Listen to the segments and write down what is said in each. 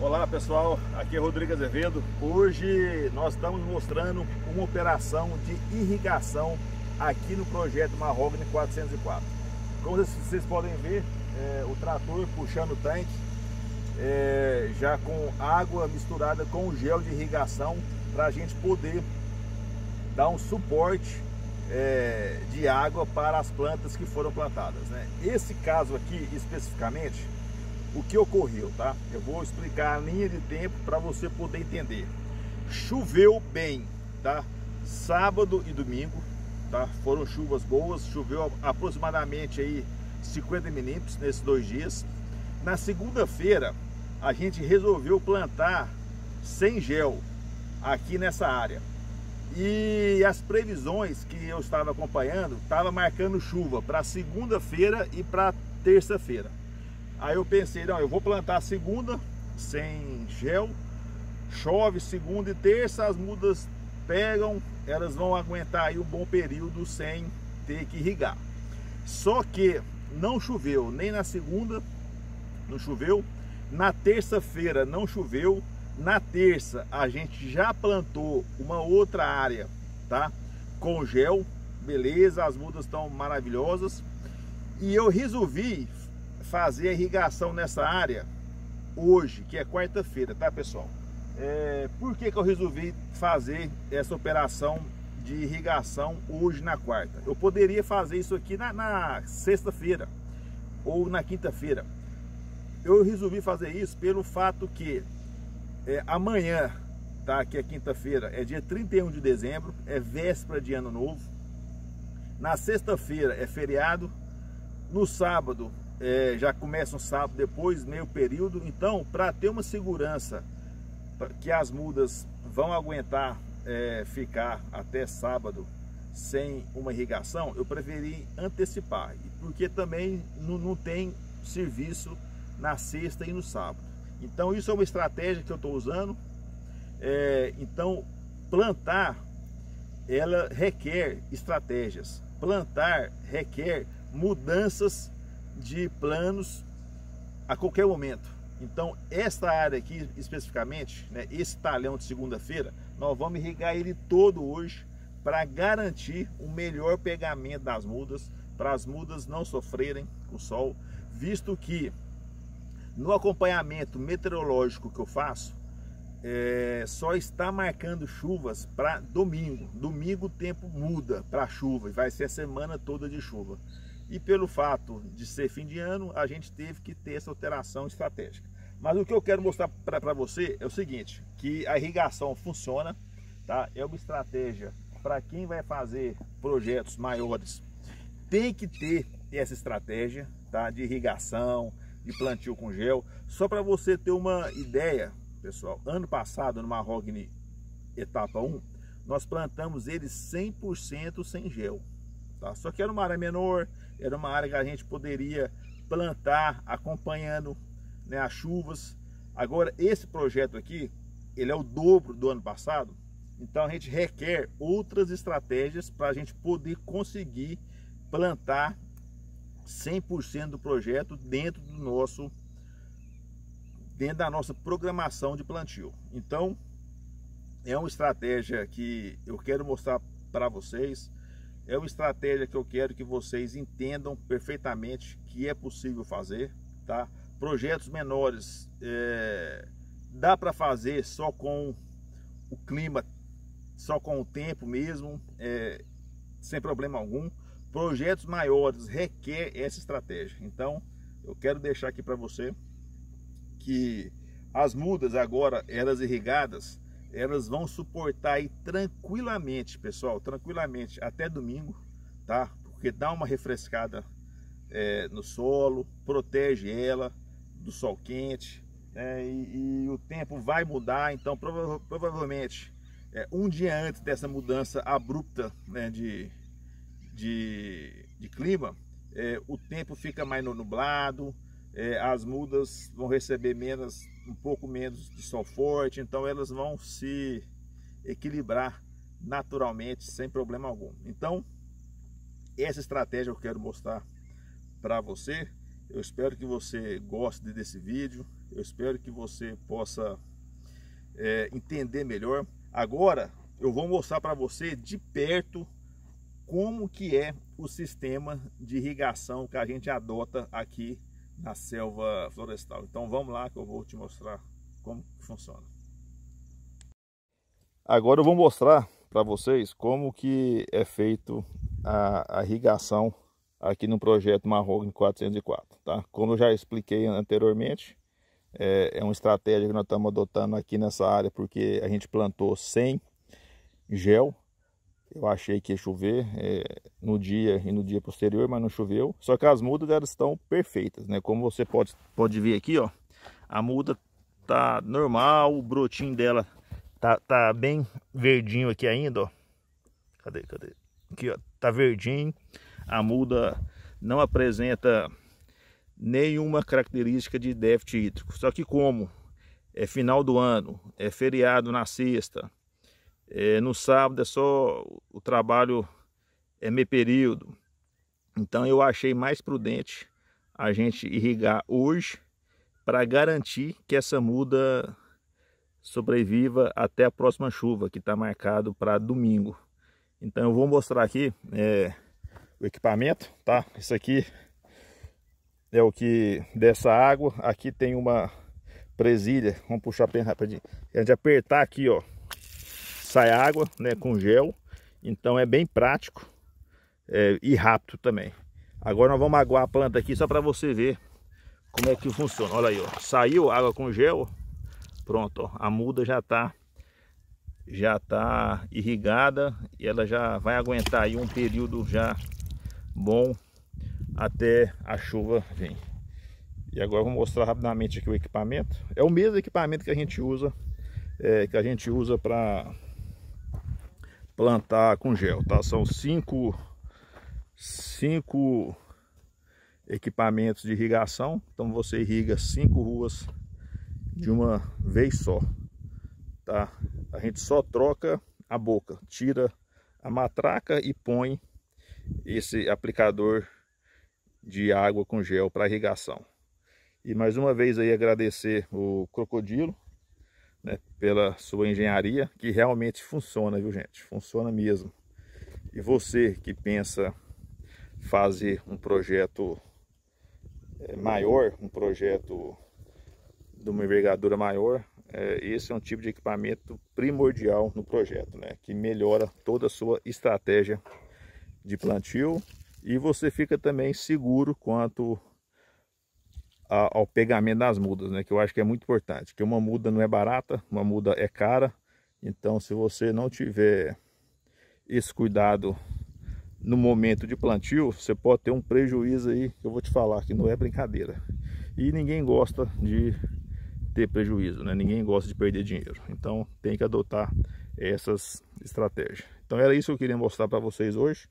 Olá pessoal, aqui é Rodrigo Azevedo. Hoje nós estamos mostrando uma operação de irrigação aqui no projeto Mahogany 404. Como vocês podem ver, o trator puxando o tanque já com água misturada com gel de irrigação para a gente poder dar um suporte de água para as plantas que foram plantadas, né? Esse caso aqui especificamente, o que ocorreu, tá? Eu vou explicar a linha de tempo para você poder entender. Choveu bem, tá? Sábado e domingo, tá? Foram chuvas boas, choveu aproximadamente aí 50 milímetros nesses 2 dias. Na segunda-feira, a gente resolveu plantar sem gel aqui nessa área. E as previsões que eu estava acompanhando, estava marcando chuva para segunda-feira e para terça-feira. Aí eu pensei, não, eu vou plantar segunda sem gel, chove segunda e terça, as mudas pegam, elas vão aguentar aí um bom período sem ter que irrigar. Só que não choveu, nem na segunda não choveu, na terça-feira não choveu, na terça a gente já plantou uma outra área, tá? Com gel, beleza, as mudas estão maravilhosas e eu resolvi fazer a irrigação nessa área hoje, que é quarta-feira, tá pessoal? Por que eu resolvi fazer essa operação de irrigação hoje na quarta? Eu poderia fazer isso aqui na sexta-feira ou na quinta-feira. Eu resolvi fazer isso pelo fato que amanhã, tá? Que é quinta-feira, é dia 31 de dezembro, é véspera de ano novo. Na sexta-feira é feriado, no sábado já começa um sábado depois, meio período. Então, para ter uma segurança que as mudas vão aguentar ficar até sábado sem uma irrigação, eu preferi antecipar, porque também não tem serviço na sexta e no sábado. Então isso é uma estratégia que eu estou usando. Então plantar, ela requer estratégias, plantar requer mudanças de planos a qualquer momento. Então esta área aqui especificamente, né, esse talhão de segunda-feira, nós vamos irrigar ele todo hoje para garantir o melhor pegamento das mudas, para as mudas não sofrerem com o sol, visto que no acompanhamento meteorológico que eu faço só está marcando chuvas para domingo. Domingo o tempo muda para chuva e vai ser a semana toda de chuva. E pelo fato de ser fim de ano, a gente teve que ter essa alteração estratégica. Mas o que eu quero mostrar para você é o seguinte, que a irrigação funciona, tá? É uma estratégia para quem vai fazer projetos maiores. Tem que ter essa estratégia, tá? De irrigação, de plantio com gel. Só para você ter uma ideia, pessoal, ano passado no Mahogany Etapa 1, nós plantamos ele 100% sem gel. Tá? Só que era uma área menor, era uma área que a gente poderia plantar acompanhando, né, as chuvas. Agora esse projeto aqui, ele é o dobro do ano passado, então a gente requer outras estratégias para a gente poder conseguir plantar 100% do projeto dentro da nossa programação de plantio. Então é uma estratégia que eu quero mostrar para vocês. É uma estratégia que eu quero que vocês entendam perfeitamente que é possível fazer, tá? Projetos menores dá para fazer só com o clima, só com o tempo mesmo, sem problema algum. Projetos maiores requer essa estratégia. Então, eu quero deixar aqui para você que as mudas agora, elas irrigadas, elas vão suportar aí tranquilamente, pessoal, tranquilamente até domingo, tá? Porque dá uma refrescada no solo, protege ela do sol quente, e o tempo vai mudar. Então provavelmente um dia antes dessa mudança abrupta, né, de clima, o tempo fica mais nublado, as mudas vão receber um pouco menos de sol forte, então elas vão se equilibrar naturalmente sem problema algum. Então essa estratégia eu quero mostrar para você. Eu espero que você goste desse vídeo. Eu espero que você possa entender melhor. Agora eu vou mostrar para você de perto como que é o sistema de irrigação que a gente adota aqui na selva florestal. Então vamos lá que eu vou te mostrar como que funciona. Agora eu vou mostrar para vocês como que é feito a irrigação aqui no projeto Mahogany 404, tá? Como eu já expliquei anteriormente, é uma estratégia que nós estamos adotando aqui nessa área, porque a gente plantou sem gel. Eu achei que ia chover no dia e no dia posterior, mas não choveu. Só que as mudas elas estão perfeitas, né? Como você pode ver aqui, ó, a muda tá normal, o brotinho dela tá bem verdinho aqui ainda, ó. Cadê? Aqui, ó, tá verdinho. A muda não apresenta nenhuma característica de déficit hídrico. Só que como é final do ano, é feriado na sexta, no sábado é só o trabalho meio período, então eu achei mais prudente a gente irrigar hoje para garantir que essa muda sobreviva até a próxima chuva, que está marcado para domingo. Então eu vou mostrar aqui o equipamento, tá? Isso aqui é o que dessa água. Aqui tem uma presilha, vamos puxar bem rapidinho. É de apertar aqui, ó, sai água, né, com gel. Então é bem prático e rápido também. Agora nós vamos aguar a planta aqui só para você ver como é que funciona. Olha aí, ó, saiu água com gel, pronto, ó, a muda já tá irrigada e ela já vai aguentar aí um período já bom até a chuva vir. E agora eu vou mostrar rapidamente aqui o equipamento. É o mesmo equipamento que a gente usa para plantar com gel, tá? São cinco equipamentos de irrigação, então você irriga 5 ruas de uma vez só, tá? A gente só troca a boca, tira a matraca e põe esse aplicador de água com gel para irrigação. E mais uma vez aí agradecer o Crocodilo, né, pela sua engenharia, que realmente funciona, viu gente? Funciona mesmo. E você que pensa fazer um projeto maior, um projeto de uma envergadura maior, esse é um tipo de equipamento primordial no projeto, né, que melhora toda a sua estratégia de plantio e você fica também seguro quanto ao pegamento das mudas, né? Que eu acho que é muito importante, que uma muda não é barata, uma muda é cara. Então se você não tiver esse cuidado no momento de plantio, você pode ter um prejuízo aí, que eu vou te falar que não é brincadeira. E ninguém gosta de ter prejuízo, né? Ninguém gosta de perder dinheiro, então tem que adotar essas estratégias. Então era isso que eu queria mostrar para vocês hoje,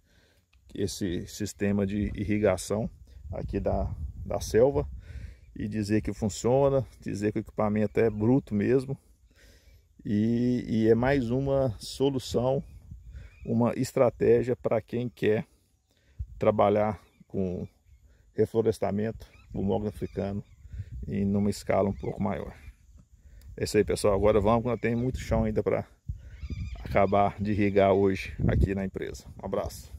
esse sistema de irrigação aqui da selva. E dizer que funciona, dizer que o equipamento é bruto mesmo. E é mais uma solução, uma estratégia para quem quer trabalhar com reflorestamento do mogno africano em uma escala um pouco maior. É isso aí, pessoal. Agora vamos, que nós temos muito chão ainda para acabar de irrigar hoje aqui na empresa. Um abraço.